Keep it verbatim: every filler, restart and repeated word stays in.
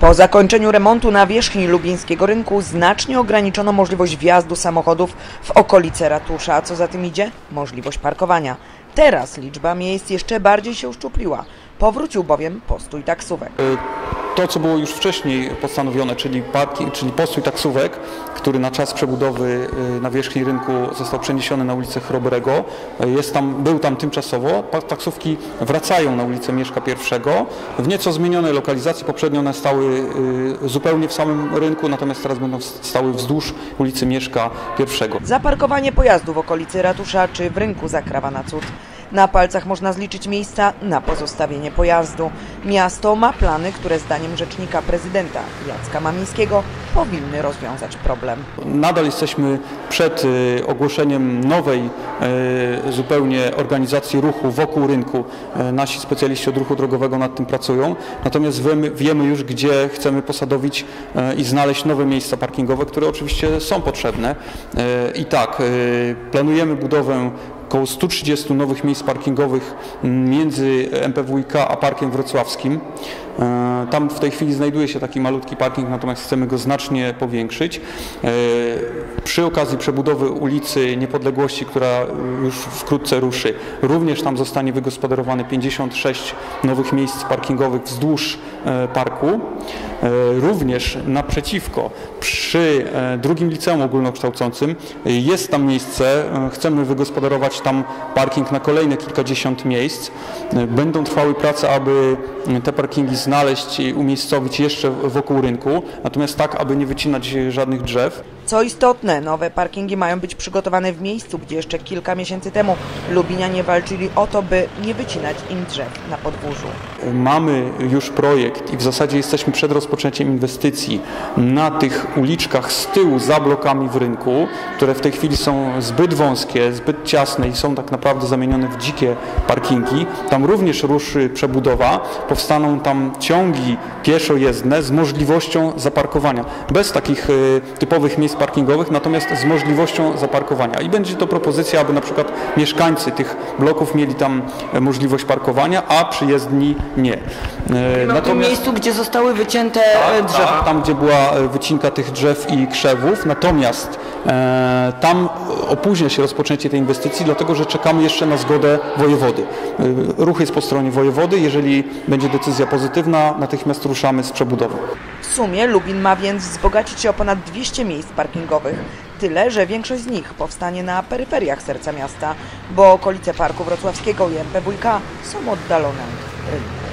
Po zakończeniu remontu nawierzchni lubińskiego rynku znacznie ograniczono możliwość wjazdu samochodów w okolice ratusza, a co za tym idzie? Możliwość parkowania. Teraz liczba miejsc jeszcze bardziej się uszczupliła. Powrócił bowiem postój taksówek. To, co było już wcześniej postanowione, czyli, parki, czyli postój taksówek, który na czas przebudowy nawierzchni rynku został przeniesiony na ulicę Chrobrego, jest tam, był tam tymczasowo. Taksówki wracają na ulicę Mieszka pierwszego w nieco zmienionej lokalizacji. Poprzednio one stały zupełnie w samym rynku, natomiast teraz będą stały wzdłuż ulicy Mieszka pierwszego. Zaparkowanie pojazdu w okolicy ratusza czy w rynku zakrawa na cud. Na palcach można zliczyć miejsca na pozostawienie pojazdu. Miasto ma plany, które zdaniem rzecznika prezydenta Jacka Mamińskiego powinny rozwiązać problem. Nadal jesteśmy przed ogłoszeniem nowej zupełnie organizacji ruchu wokół rynku. Nasi specjaliści od ruchu drogowego nad tym pracują, natomiast wiemy już, gdzie chcemy posadowić i znaleźć nowe miejsca parkingowe, które oczywiście są potrzebne. I tak, planujemy budowę około stu trzydziestu nowych miejsc parkingowych między M P W i K a Parkiem Wrocławskim. Tam w tej chwili znajduje się taki malutki parking, natomiast chcemy go znacznie powiększyć. Przy okazji przebudowy ulicy Niepodległości, która już wkrótce ruszy, również tam zostanie wygospodarowane pięćdziesiąt sześć nowych miejsc parkingowych wzdłuż parku. Również naprzeciwko, przy drugim Liceum Ogólnokształcącym jest tam miejsce, chcemy wygospodarować tam parking na kolejne kilkadziesiąt miejsc. Będą trwały prace, aby te parkingi znaleźć i umiejscowić jeszcze wokół rynku, natomiast tak, aby nie wycinać żadnych drzew. Co istotne, nowe parkingi mają być przygotowane w miejscu, gdzie jeszcze kilka miesięcy temu lubinianie walczyli o to, by nie wycinać im drzew na podwórzu. Mamy już projekt i w zasadzie jesteśmy przed rozpoczęciem inwestycji na tych uliczkach z tyłu za blokami w rynku, które w tej chwili są zbyt wąskie, zbyt ciasne i są tak naprawdę zamienione w dzikie parkingi. Tam również ruszy przebudowa, powstaną tam ciągi pieszojezdne z możliwością zaparkowania, bez takich y, typowych miejsc parkingowych, natomiast z możliwością zaparkowania. I będzie to propozycja, aby na przykład mieszkańcy tych bloków mieli tam możliwość parkowania, a przyjezdni nie. E, natomiast w tym miejscu, gdzie zostały wycięte tak, drzewa. Tak, tam, gdzie była wycinka tych drzew i krzewów, natomiast e, tam opóźnia się rozpoczęcie tej inwestycji, dlatego że czekamy jeszcze na zgodę wojewody. E, ruch jest po stronie wojewody, jeżeli będzie decyzja pozytywna, natychmiast ruszamy z przebudową. W sumie Lubin ma więc wzbogacić się o ponad dwieście miejsc parkingowych. Tyle, że większość z nich powstanie na peryferiach serca miasta, bo okolice Parku Wrocławskiego i M P W i K są oddalone od rynku.